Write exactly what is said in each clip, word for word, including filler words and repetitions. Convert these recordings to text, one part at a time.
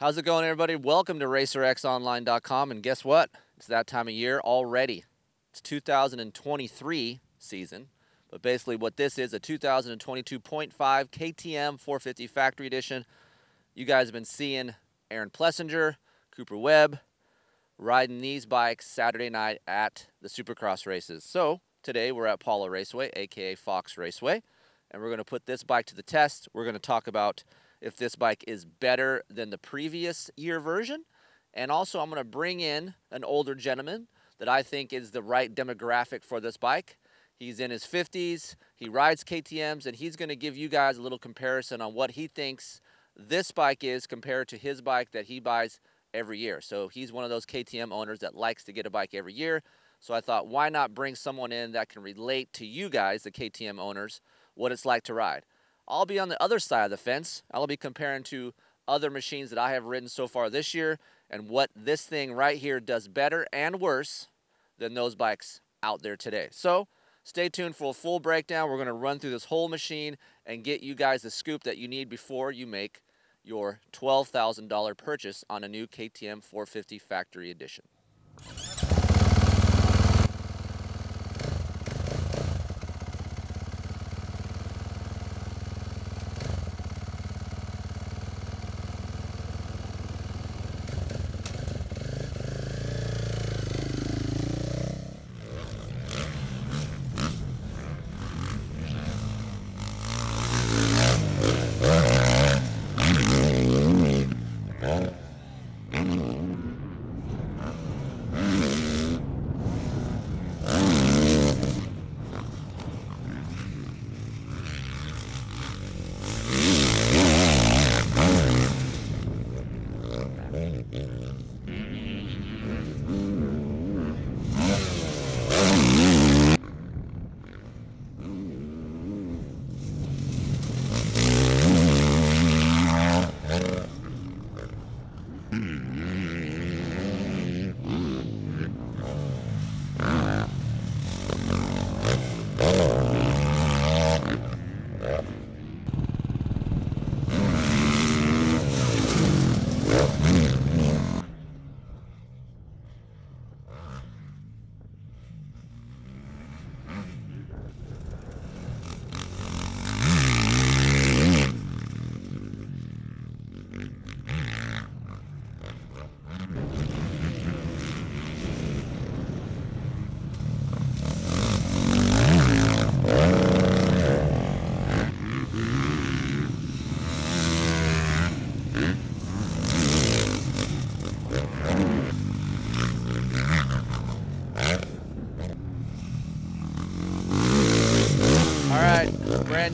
How's it going, everybody? Welcome to racer x online dot com, and guess what? It's that time of year already. It's two thousand twenty-three season, but basically what this is, a two thousand twenty-two point five K T M four fifty Factory Edition. You guys have been seeing Aaron Plessinger, Cooper Webb, riding these bikes Saturday night at the Supercross races. So today we're at Pala Raceway, aka Fox Raceway, and we're going to put this bike to the test. We're going to talk about if this bike is better than the previous year version. And also I'm gonna bring in an older gentleman that I think is the right demographic for this bike. He's in his fifties, he rides K T Ms, and he's gonna give you guys a little comparison on what he thinks this bike is compared to his bike that he buys every year. So he's one of those K T M owners that likes to get a bike every year. So I thought, why not bring someone in that can relate to you guys, the K T M owners, what it's like to ride. I'll be on the other side of the fence. I'll be comparing to other machines that I have ridden so far this year and what this thing right here does better and worse than those bikes out there today. So stay tuned for a full breakdown. We're going to run through this whole machine and get you guys the scoop that you need before you make your twelve thousand dollar purchase on a new K T M four fifty Factory Edition.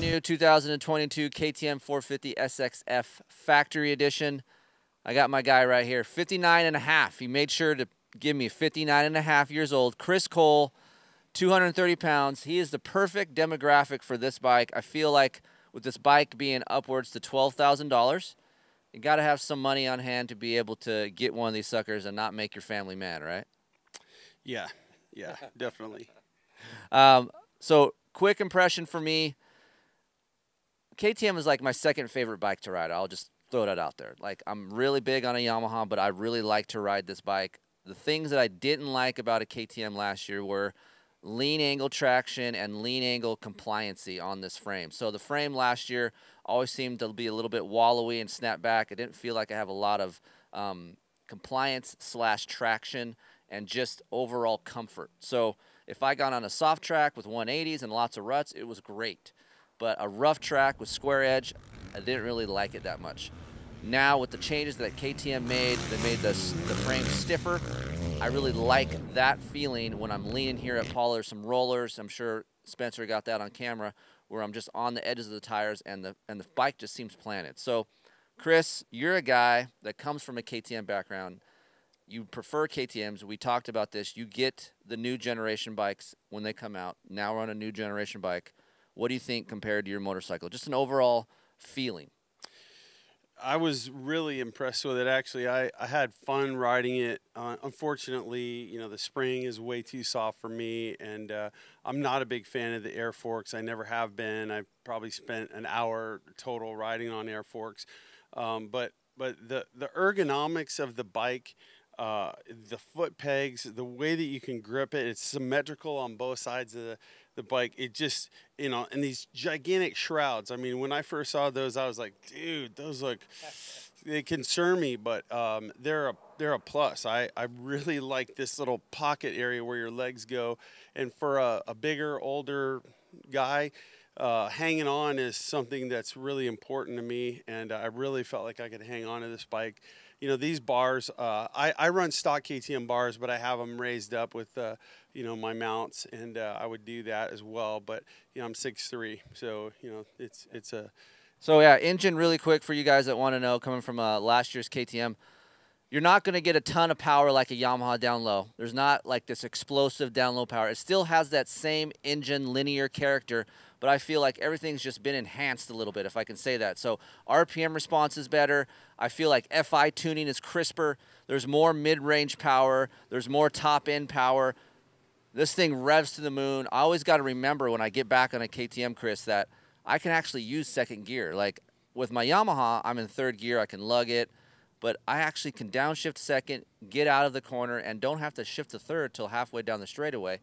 New two thousand twenty-two K T M four fifty S X F Factory Edition. I got my guy right here, fifty-nine and a half. He made sure to give me fifty-nine and a half years old. Chris Cole, two hundred thirty pounds. He is the perfect demographic for this bike. I feel like with this bike being upwards to twelve thousand dollars, you got to have some money on hand to be able to get one of these suckers and not make your family mad, right? Yeah, yeah, definitely. Um, so quick impression for me. K T M is like my second favorite bike to ride. I'll just throw that out there. Like, I'm really big on a Yamaha, but I really like to ride this bike. The things that I didn't like about a K T M last year were lean angle traction and lean angle compliancy on this frame. So the frame last year always seemed to be a little bit wallowy and snap back. I didn't feel like I have a lot of um, compliance slash traction and just overall comfort. So if I got on a soft track with one eighties and lots of ruts, it was great. But a rough track with square edge, I didn't really like it that much. Now with the changes that K T M made, they made the, the frame stiffer. I really like that feeling when I'm leaning here at Pauler, some rollers, I'm sure Spencer got that on camera, where I'm just on the edges of the tires and the, and the bike just seems planted. So Chris, you're a guy that comes from a K T M background. You prefer K T Ms. We talked about this. You get the new generation bikes when they come out. Now we're on a new generation bike. What do you think compared to your motorcycle? Just an overall feeling. I was really impressed with it, actually. I, I had fun riding it. Uh, unfortunately, you know, the spring is way too soft for me, and uh, I'm not a big fan of the air forks. I never have been. I probably spent an hour total riding on air forks. Um, but But the, the ergonomics of the bike, uh, the foot pegs, the way that you can grip it, it's symmetrical on both sides of the, the bike. It just, you know, and these gigantic shrouds. I mean, when I first saw those, I was like, dude, those look, they concern me, but um, they're a they're a plus. I, I really like this little pocket area where your legs go. And for a, a bigger, older guy, uh, hanging on is something that's really important to me. And I really felt like I could hang on to this bike. You know, these bars, uh, I, I run stock K T M bars, but I have them raised up with, uh, you know, my mounts, and uh, I would do that as well. But, you know, I'm six three, so, you know, it's, it's a... So, yeah, engine really quick for you guys that want to know, coming from uh, last year's K T M. You're not going to get a ton of power like a Yamaha down low. There's not like this explosive down low power. It still has that same engine linear character, but I feel like everything's just been enhanced a little bit, if I can say that. So R P M response is better. I feel like F I tuning is crisper. There's more mid-range power. There's more top-end power. This thing revs to the moon. I always got to remember when I get back on a K T M, Chris, that I can actually use second gear. Like with my Yamaha, I'm in third gear. I can lug it. But I actually can downshift second, get out of the corner, and don't have to shift to third till halfway down the straightaway.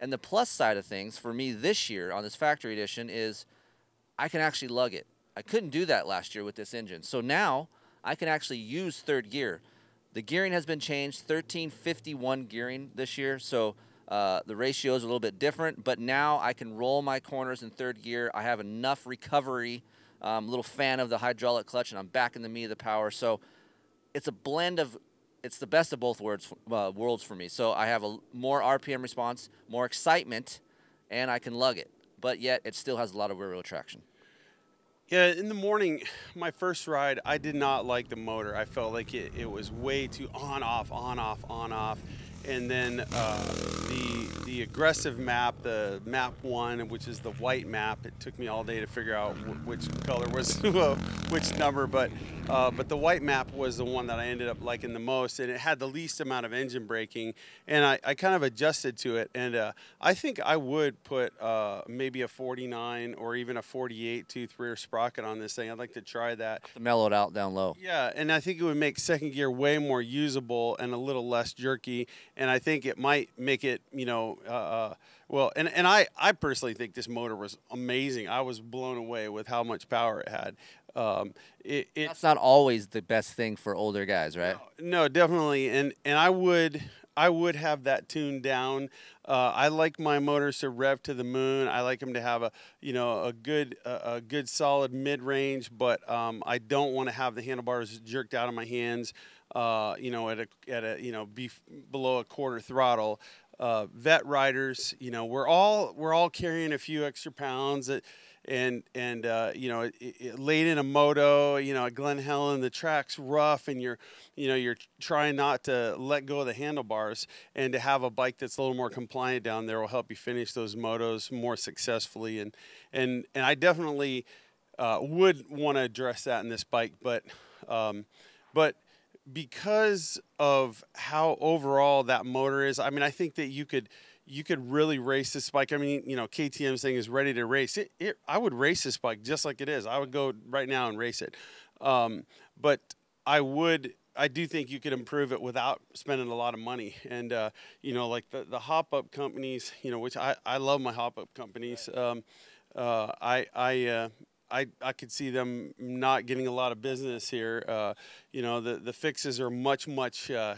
And the plus side of things for me this year on this factory edition is I can actually lug it. I couldn't do that last year with this engine. So now I can actually use third gear. The gearing has been changed, thirteen fifty-one gearing this year, so uh, the ratio is a little bit different. But now I can roll my corners in third gear. I have enough recovery. I'm a little fan of the hydraulic clutch, and I'm back in the meat of the power. So it's a blend of, it's the best of both worlds, uh, worlds for me. So I have a more R P M response, more excitement, and I can lug it. But yet it still has a lot of rear wheel traction. Yeah, in the morning, my first ride, I did not like the motor. I felt like it, it was way too on, off, on, off, on, off. And then uh, the, the aggressive map, the map one, which is the white map, it took me all day to figure out wh which color was which number, but, uh, but the white map was the one that I ended up liking the most, and it had the least amount of engine braking, and I, I kind of adjusted to it, and uh, I think I would put uh, maybe a forty-nine or even a forty-eight tooth rear sprocket on this thing. I'd like to try that. Mellowed out down low. Yeah, and I think it would make second gear way more usable and a little less jerky. And I think it might make it, you know, uh, well, and, and I, I personally think this motor was amazing. I was blown away with how much power it had. Um, it, it, That's not always the best thing for older guys, right? No, no, definitely. And and I would I would have that tuned down. Uh, I like my motors to rev to the moon. I like them to have a, you know, a good a, a good solid mid range, but um, I don't want to have the handlebars jerked out of my hands. Uh, you know, at a, at a, you know, be below a quarter throttle, uh, vet riders, you know, we're all, we're all carrying a few extra pounds that, and, and, uh, you know, it, it, late in a moto, you know, at Glen Helen, the track's rough and you're, you know, you're trying not to let go of the handlebars, and to have a bike that's a little more compliant down there will help you finish those motos more successfully. And, and, and I definitely, uh, would want to address that in this bike, but, um, but, because of how overall that motor is, I mean, I think that you could you could really race this bike. I mean, you know, K T M's thing is ready to race. It, it I would race this bike just like it is. I would go right now and race it. Um, but I would, I do think you could improve it without spending a lot of money. And, uh, you know, like the, the hop-up companies, you know, which I, I love my hop-up companies. Um, uh, I, I, uh, I, I could see them not getting a lot of business here. Uh, you know, the, the fixes are much, much uh,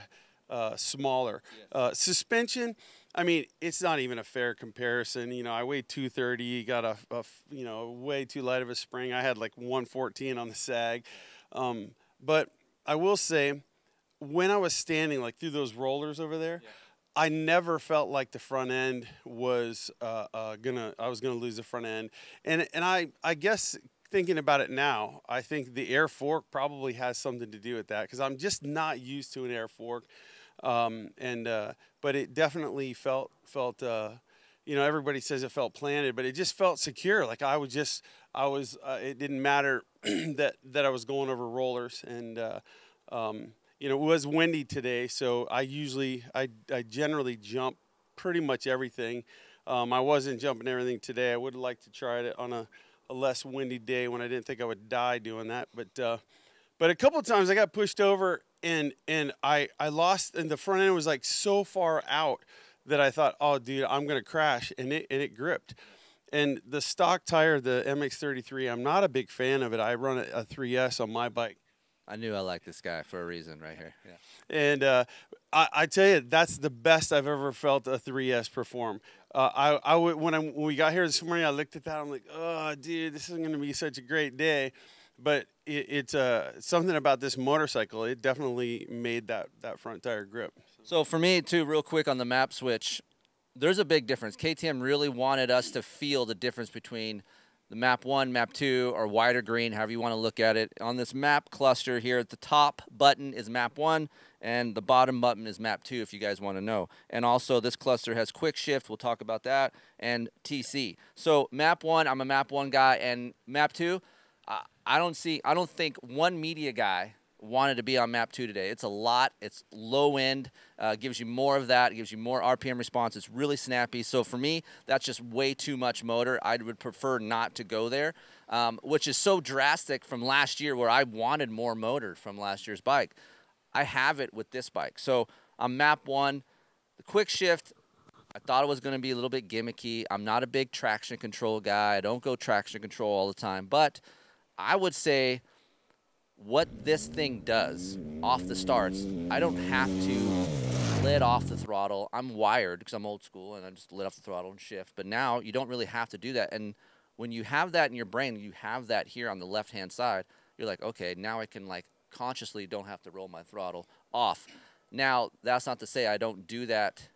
uh, smaller. Yeah. Uh, suspension, I mean, it's not even a fair comparison. You know, I weighed two thirty, got a, a, you know, way too light of a spring. I had like one fourteen on the sag. Um, but I will say, when I was standing, like through those rollers over there, yeah. I never felt like the front end was uh, uh, gonna. I was gonna lose the front end, and and I I guess thinking about it now, I think the air fork probably has something to do with that, because I'm just not used to an air fork, um, and uh, but it definitely felt felt. Uh, you know, everybody says it felt planted, but it just felt secure. Like I was just I was. Uh, it didn't matter that that I was going over rollers, and. Uh, um, You know, it was windy today, so I usually, I, I generally jump pretty much everything. Um, I wasn't jumping everything today. I would like to try it on a, a less windy day when I didn't think I would die doing that. But, uh, But a couple of times I got pushed over and and I, I lost, and the front end was like so far out that I thought, oh dude, I'm gonna crash, and it and it gripped. And the stock tire, the M X thirty-three, I'm not a big fan of it. I run a, a three S on my bike. I knew I liked this guy for a reason right here. Yeah. And uh, I, I tell you, that's the best I've ever felt a three S perform. Uh, I, I when, I, when we got here this morning, I looked at that. I'm like, oh, dude, this isn't going to be such a great day. But it, it's uh, something about this motorcycle. It definitely made that, that front tire grip. So for me, too, real quick on the map switch, there's a big difference. K T M really wanted us to feel the difference between the map one, map two, or wider green, however you want to look at it. On this map cluster here, at the top button is map one, and the bottom button is map two, if you guys want to know. And also, this cluster has quick shift, we'll talk about that, and T C. So map one, I'm a map one guy, and map two, I, I don't see, I don't think one media guy wanted to be on map two today. It's a lot, it's low end, uh, gives you more of that, it gives you more R P M response, it's really snappy. So for me, that's just way too much motor. I would prefer not to go there, um, which is so drastic from last year where I wanted more motor from last year's bike. I have it with this bike. So on map one, the quick shift, I thought it was gonna be a little bit gimmicky. I'm not a big traction control guy. I don't go traction control all the time, but I would say what this thing does off the starts, I don't have to lid off the throttle. I'm wired because I'm old school and I just lid off the throttle and shift. But now you don't really have to do that. And when you have that in your brain, you have that here on the left-hand side, you're like, okay, now I can like consciously don't have to roll my throttle off. Now, that's not to say I don't do that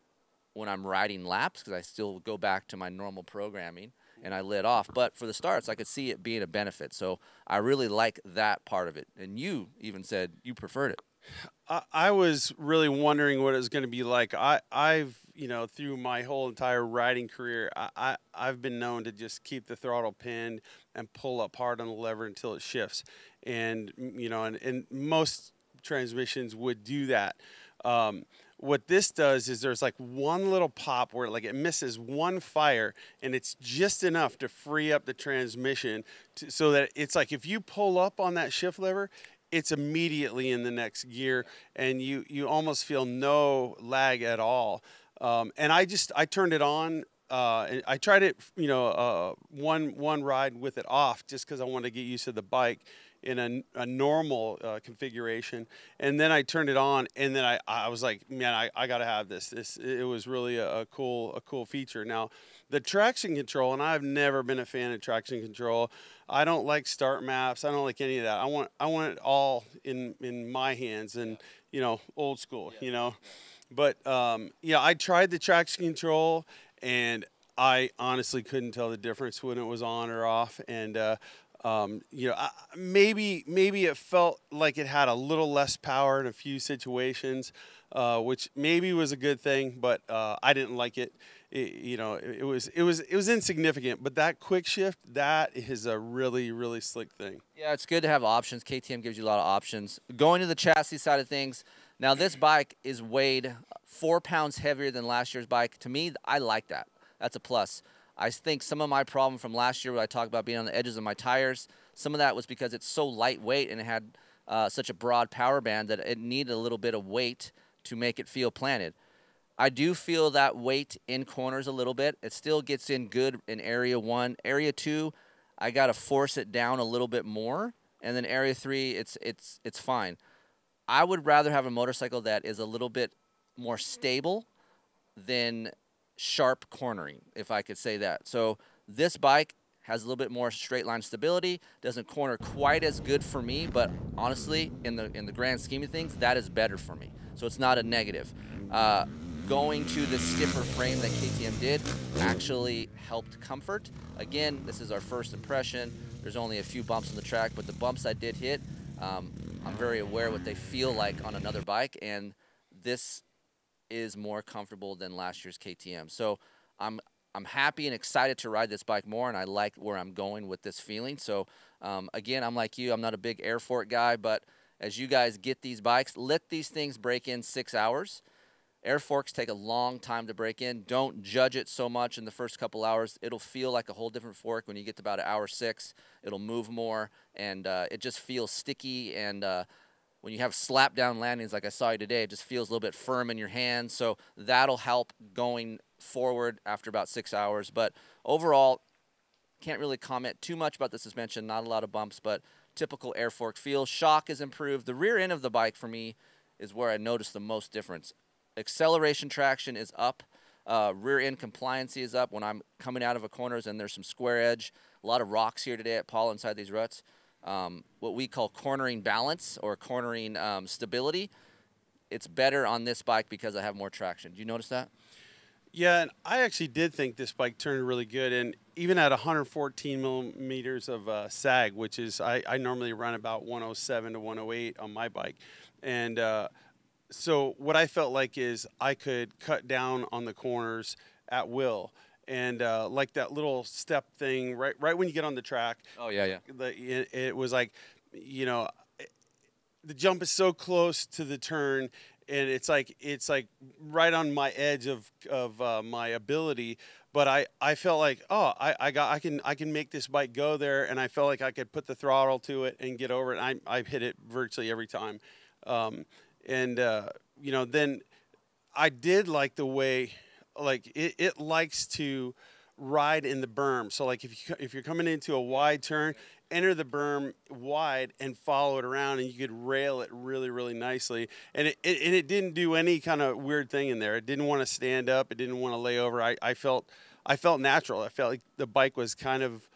when I'm riding laps because I still go back to my normal programming and I lid off, but for the starts, I could see it being a benefit. So I really like that part of it. And you even said you preferred it. I, I was really wondering what it was going to be like. I, I've, you know, through my whole entire riding career, I, I, I've been known to just keep the throttle pinned and pull up hard on the lever until it shifts. And, you know, and, and most transmissions would do that. Um, What this does is there's like one little pop where like it misses one fire and it's just enough to free up the transmission to, so that it's like if you pull up on that shift lever, it's immediately in the next gear and you, you almost feel no lag at all. Um, and I just, I turned it on. Uh, and I tried it, you know, uh, one, one ride with it off just because I wanted to get used to the bike in a, a normal uh, configuration, and then I turned it on, and then I, I was like, man, I, I gotta have this. This it was really a, a cool a cool feature. Now, the traction control, and I've never been a fan of traction control. I don't like start maps. I don't like any of that. I want I want it all in in my hands, and you know, old school, you know. But um, yeah, I tried the traction control, and I honestly couldn't tell the difference when it was on or off, and. Uh, Um, you know, maybe maybe it felt like it had a little less power in a few situations, uh, which maybe was a good thing, but uh, I didn't like it. it you know, it, it was it was it was insignificant. But that quick shift, that is a really really slick thing. Yeah, it's good to have options. K T M gives you a lot of options. Going to the chassis side of things. Now this bike is weighed four pounds heavier than last year's bike. To me, I like that. That's a plus. I think some of my problem from last year when I talked about being on the edges of my tires, some of that was because it's so lightweight and it had uh, such a broad power band that it needed a little bit of weight to make it feel planted. I do feel that weight in corners a little bit. It still gets in good in area one. Area two, I got to force it down a little bit more. And then area three, it's, it's, it's fine. I would rather have a motorcycle that is a little bit more stable than sharp cornering, if I could say that. So this bike has a little bit more straight line stability, doesn't corner quite as good for me, but honestly, in the in the grand scheme of things, that is better for me. So it's not a negative. Uh, going to the stiffer frame that K T M did actually helped comfort. Again, this is our first impression. There's only a few bumps on the track, but the bumps I did hit, um, I'm very aware what they feel like on another bike, and this is more comfortable than last year's K T M. So I'm I'm happy and excited to ride this bike more, and I like where I'm going with this feeling. So um, again, I'm like you, I'm not a big Airfort guy, but as you guys get these bikes, let these things break in six hours. Air forks take a long time to break in. Don't judge it so much in the first couple hours. It'll feel like a whole different fork when you get to about an hour six. It'll move more, and uh, it just feels sticky. And uh, when you have slap down landings like I saw you today, it just feels a little bit firm in your hand. So that'll help going forward after about six hours. But overall, can't really comment too much about the suspension. Not a lot of bumps, but typical air fork feel. Shock is improved. The rear end of the bike for me is where I noticed the most difference. Acceleration traction is up, uh, rear end compliancy is up. When I'm coming out of a corners and there's some square edge, a lot of rocks here today at Pala inside these ruts. Um, what we call cornering balance or cornering um, stability, it's better on this bike because I have more traction. Do you notice that? Yeah, and I actually did think this bike turned really good, and even at one hundred fourteen millimeters of uh, sag, which is I, I normally run about one oh seven to one oh eight on my bike, and uh, so what I felt like is I could cut down on the corners at will. And uh, like that little step thing, right right when you get on the track. Oh, yeah, yeah. The, it, it was like, you know, it, the jump is so close to the turn, and it's like it's like right on my edge of, of uh, my ability. But I, I felt like, oh, I, I got I can I can make this bike go there, and I felt like I could put the throttle to it and get over it. And I, I hit it virtually every time. Um And, uh, you know, then I did like the way, like, it, it likes to ride in the berm. So, like, if, you, if you're coming into a wide turn, enter the berm wide and follow it around, and you could rail it really, really nicely. And it, it, and it didn't do any kind of weird thing in there. It didn't want to stand up. It didn't want to lay over. I, I, felt, I felt natural. I felt like the bike was kind of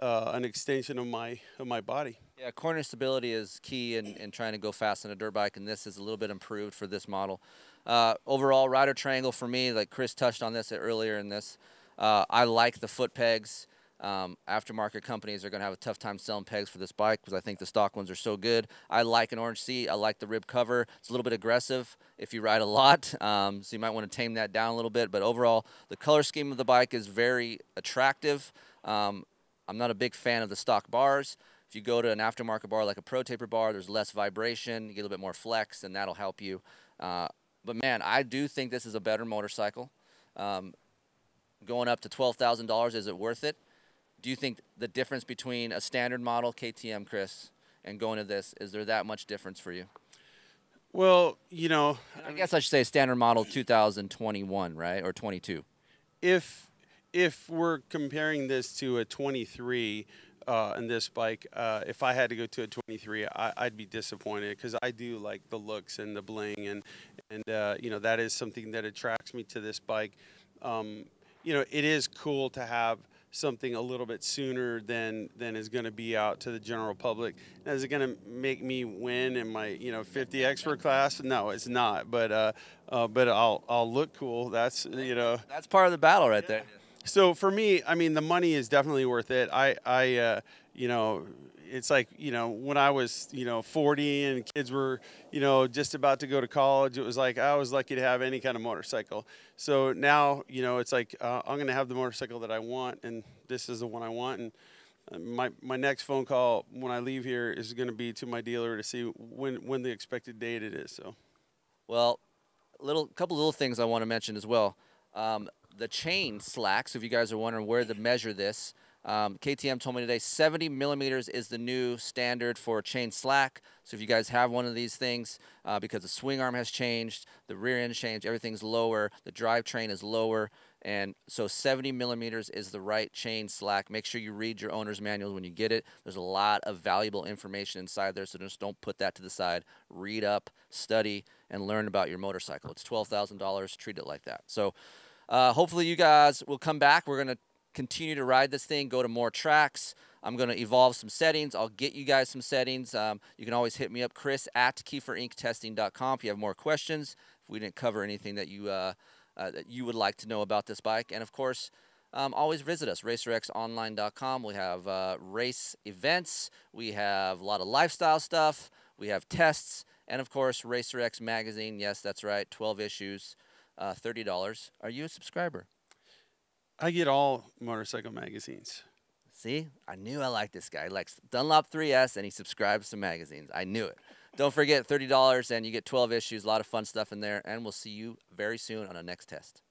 uh, an extension of my, of my body. Yeah, corner stability is key in, in trying to go fast on a dirt bike, and this is a little bit improved for this model. Uh, overall, rider triangle for me, like Chris touched on this earlier in this, uh, I like the foot pegs. Um, aftermarket companies are going to have a tough time selling pegs for this bike because I think the stock ones are so good. I like an orange seat. I like the rib cover. It's a little bit aggressive if you ride a lot, um, so you might want to tame that down a little bit. But overall, the color scheme of the bike is very attractive. Um, I'm not a big fan of the stock bars. If you go to an aftermarket bar like a Pro Taper bar, there's less vibration, you get a little bit more flex, and that'll help you. Uh, but, man, I do think this is a better motorcycle. Um, going up to twelve thousand dollars, is it worth it? Do you think the difference between a standard model, K T M, Chris, and going to this, is there that much difference for you? Well, you know. I, I mean, guess I should say standard model two thousand twenty-one, right, or twenty-two. If, if we're comparing this to a twenty-three, Uh, in this bike, uh, if I had to go to a twenty-three, I, I'd be disappointed because I do like the looks and the bling, and and uh, you know, that is something that attracts me to this bike. Um, you know, it is cool to have something a little bit sooner than than is going to be out to the general public. Now, is it going to make me win in my you know fifty expert class? No, it's not. But uh, uh, but I'll I'll look cool. That's you know that's part of the battle right there. Yeah. So for me, I mean, the money is definitely worth it. I, I, uh, you know, it's like, you know, when I was, you know, forty and kids were, you know, just about to go to college, it was like, I was lucky to have any kind of motorcycle. So now, you know, it's like, uh, I'm going to have the motorcycle that I want, and this is the one I want. And my, my next phone call when I leave here is going to be to my dealer to see when, when the expected date it is. So, well, little, couple little things I want to mention as well. Um, The chain slacks, if you guys are wondering where to measure this, um, K T M told me today seventy millimeters is the new standard for chain slack. So if you guys have one of these things, uh, because the swing arm has changed, the rear end changed, everything's lower, the drivetrain is lower, and so seventy millimeters is the right chain slack. Make sure you read your owner's manual when you get it. There's a lot of valuable information inside there, so just don't put that to the side. Read up, study, and learn about your motorcycle. It's twelve thousand dollars. Treat it like that. So. Uh, hopefully you guys will come back. We're going to continue to ride this thing, go to more tracks. I'm going to evolve some settings. I'll get you guys some settings. Um, you can always hit me up, Chris, at keefer ink testing dot com if you have more questions, if we didn't cover anything that you, uh, uh, that you would like to know about this bike. And, of course, um, always visit us, racer x online dot com. We have uh, race events. We have a lot of lifestyle stuff. We have tests. And, of course, RacerX Magazine. Yes, that's right, twelve issues. Uh, thirty dollars. Are you a subscriber? I get all motorcycle magazines. See? I knew I liked this guy. He likes Dunlop three S, and he subscribes to magazines. I knew it. Don't forget, thirty dollars, and you get twelve issues. A lot of fun stuff in there. And we'll see you very soon on our next test.